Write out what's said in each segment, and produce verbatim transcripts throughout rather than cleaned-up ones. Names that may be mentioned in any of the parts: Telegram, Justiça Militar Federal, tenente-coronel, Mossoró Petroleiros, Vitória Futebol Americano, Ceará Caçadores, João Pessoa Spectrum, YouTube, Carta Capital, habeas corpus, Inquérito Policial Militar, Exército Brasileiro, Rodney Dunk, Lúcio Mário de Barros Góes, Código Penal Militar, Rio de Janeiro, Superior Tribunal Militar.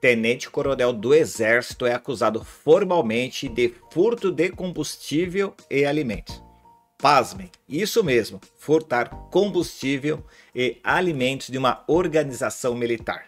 tenente-coronel do Exército é acusado formalmente de furto de combustível e alimentos. Pasmem, isso mesmo, furtar combustível e alimentos de uma organização militar.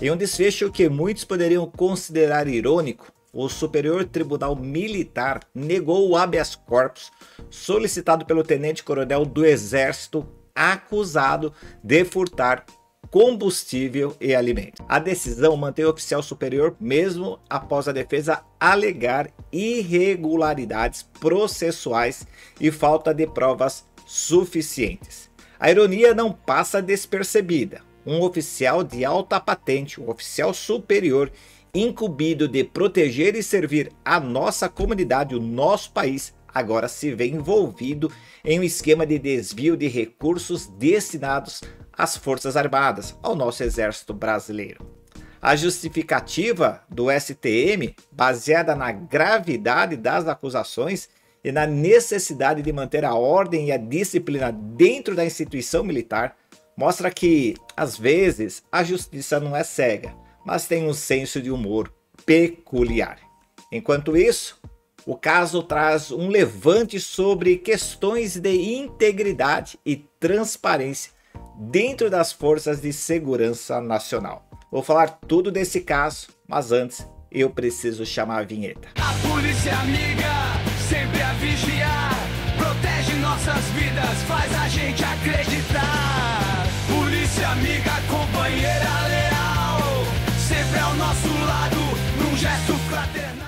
Em um desfecho que muitos poderiam considerar irônico, o Superior Tribunal Militar negou o habeas corpus solicitado pelo tenente-coronel do Exército acusado de furtar combustível e alimento. A decisão mantém o oficial superior mesmo após a defesa alegar irregularidades processuais e falta de provas suficientes. A ironia não passa despercebida. Um oficial de alta patente, um oficial superior, incumbido de proteger e servir a nossa comunidade, o nosso país, agora se vê envolvido em um esquema de desvio de recursos destinados às Forças Armadas, ao nosso Exército Brasileiro. A justificativa do S T M, baseada na gravidade das acusações e na necessidade de manter a ordem e a disciplina dentro da instituição militar, mostra que, às vezes, a justiça não é cega, mas tem um senso de humor peculiar. Enquanto isso, o caso traz um levante sobre questões de integridade e transparência dentro das forças de segurança nacional. Vou falar tudo desse caso, mas antes eu preciso chamar a vinheta. A polícia amiga, sempre a vigiar, protege nossas vidas, faz a gente acreditar. Polícia amiga, companheira leal, sempre ao nosso lado, num gesto fraternal.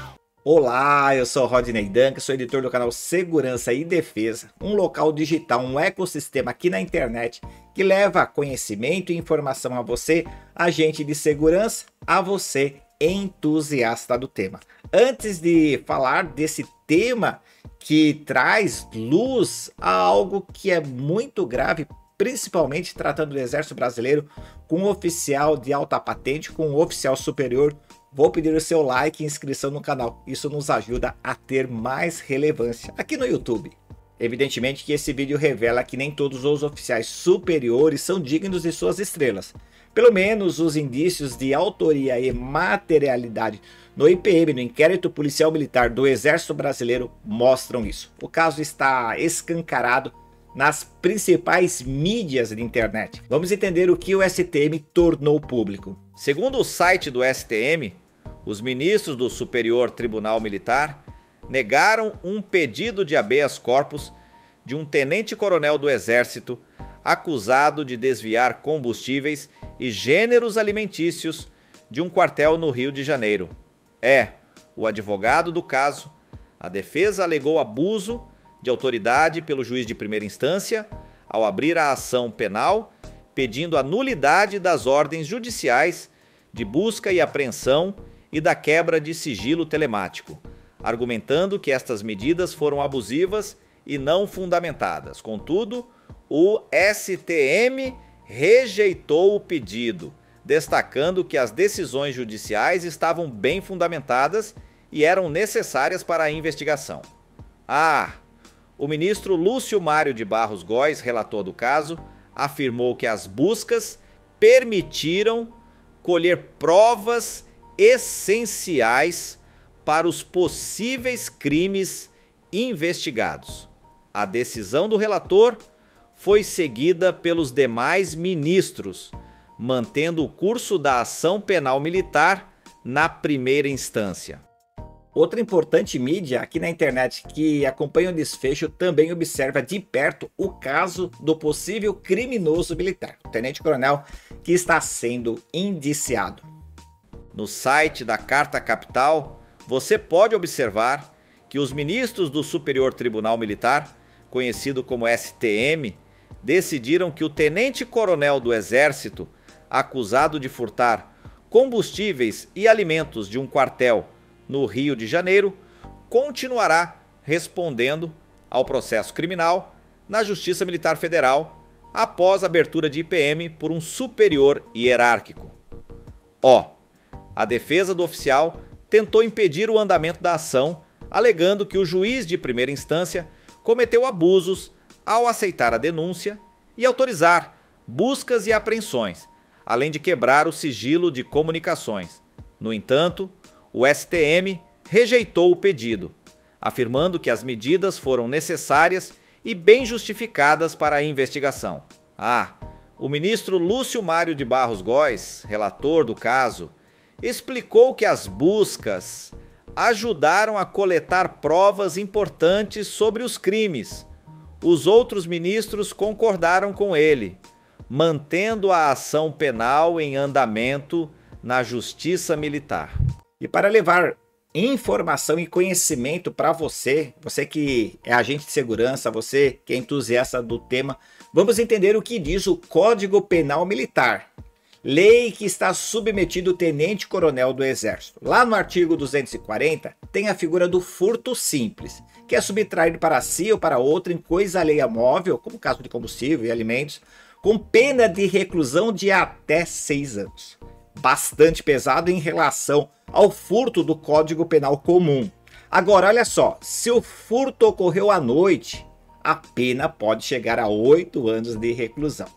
Olá, eu sou Rodney Dunk, sou editor do canal Segurança e Defesa, um local digital, um ecossistema aqui na internet que leva conhecimento e informação a você, agente de segurança, a você, entusiasta do tema. Antes de falar desse tema que traz luz a algo que é muito grave, principalmente tratando do Exército Brasileiro, com um oficial de alta patente, com um oficial superior, vou pedir o seu like e inscrição no canal. Isso nos ajuda a ter mais relevância aqui no YouTube. Evidentemente que esse vídeo revela que nem todos os oficiais superiores são dignos de suas estrelas. Pelo menos os indícios de autoria e materialidade no I P M, no Inquérito Policial Militar do Exército Brasileiro, mostram isso. O caso está escancarado nas principais mídias de internet. Vamos entender o que o S T M tornou público. Segundo o site do S T M, os ministros do Superior Tribunal Militar negaram um pedido de habeas corpus de um tenente-coronel do Exército acusado de desviar combustíveis e gêneros alimentícios de um quartel no Rio de Janeiro. É, o advogado do caso, a defesa alegou abuso de autoridade pelo juiz de primeira instância ao abrir a ação penal pedindo a nulidade das ordens judiciais de busca e apreensão e da quebra de sigilo telemático, argumentando que estas medidas foram abusivas e não fundamentadas. Contudo, o S T M rejeitou o pedido, destacando que as decisões judiciais estavam bem fundamentadas e eram necessárias para a investigação. Ah, o ministro Lúcio Mário de Barros Góes, relator do caso, afirmou que as buscas permitiram colher provas essenciais para os possíveis crimes investigados. A decisão do relator foi seguida pelos demais ministros, mantendo o curso da ação penal militar na primeira instância. Outra importante mídia aqui na internet que acompanha o desfecho também observa de perto o caso do possível criminoso militar, o tenente-coronel, que está sendo indiciado. No site da Carta Capital, você pode observar que os ministros do Superior Tribunal Militar, conhecido como S T M, decidiram que o tenente-coronel do Exército, acusado de furtar combustíveis e alimentos de um quartel no Rio de Janeiro, continuará respondendo ao processo criminal na Justiça Militar Federal após a abertura de I P M por um superior hierárquico. Ó, a defesa do oficial tentou impedir o andamento da ação, alegando que o juiz de primeira instância cometeu abusos ao aceitar a denúncia e autorizar buscas e apreensões, além de quebrar o sigilo de comunicações. No entanto, o S T M rejeitou o pedido, afirmando que as medidas foram necessárias e bem justificadas para a investigação. Ah, o ministro Lúcio Mário de Barros Góes, relator do caso, explicou que as buscas ajudaram a coletar provas importantes sobre os crimes. Os outros ministros concordaram com ele, mantendo a ação penal em andamento na Justiça Militar. E para levar informação e conhecimento para você, você que é agente de segurança, você que é entusiasta do tema, vamos entender o que diz o Código Penal Militar, lei que está submetido o tenente-coronel do Exército. Lá no artigo duzentos e quarenta tem a figura do furto simples, que é subtrair para si ou para outra em coisa alheia móvel, como caso de combustível e alimentos, com pena de reclusão de até seis anos. Bastante pesado em relação ao furto do Código Penal comum. Agora, olha só, se o furto ocorreu à noite, a pena pode chegar a oito anos de reclusão.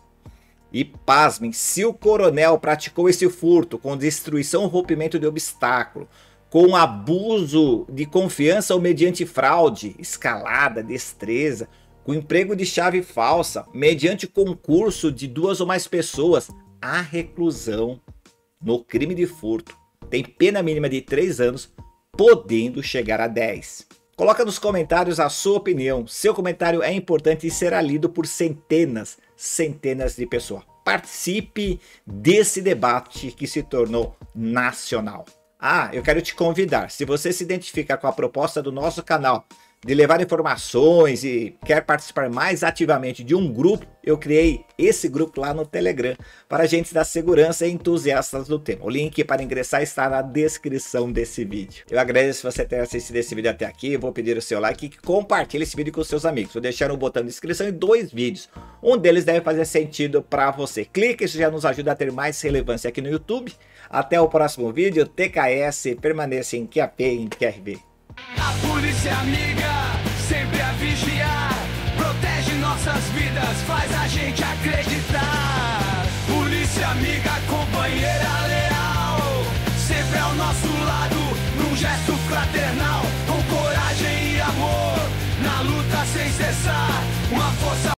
E pasmem, se o coronel praticou esse furto com destruição ou rompimento de obstáculo, com abuso de confiança ou mediante fraude, escalada, destreza, com emprego de chave falsa, mediante concurso de duas ou mais pessoas, a reclusão no crime de furto tem pena mínima de três anos, podendo chegar a dez. Coloca nos comentários a sua opinião. Seu comentário é importante e será lido por centenas, centenas de pessoas. Participe desse debate que se tornou nacional. Ah, eu quero te convidar. Se você se identifica com a proposta do nosso canal de levar informações e quer participar mais ativamente de um grupo, eu criei esse grupo lá no Telegram para agentes da segurança e entusiastas do tema. O link para ingressar está na descrição desse vídeo. Eu agradeço você ter assistido esse vídeo até aqui. Vou pedir o seu like e compartilhe esse vídeo com seus amigos. Vou deixar um botão de inscrição e dois vídeos. Um deles deve fazer sentido para você. Clique, isso já nos ajuda a ter mais relevância aqui no YouTube. Até o próximo vídeo. T K S, permaneça em Q A P e em Q R B. A polícia amiga, sempre a vigiar, protege nossas vidas, faz a gente acreditar. Polícia amiga, companheira leal, sempre ao nosso lado, num gesto fraternal, com coragem e amor, na luta sem cessar, uma força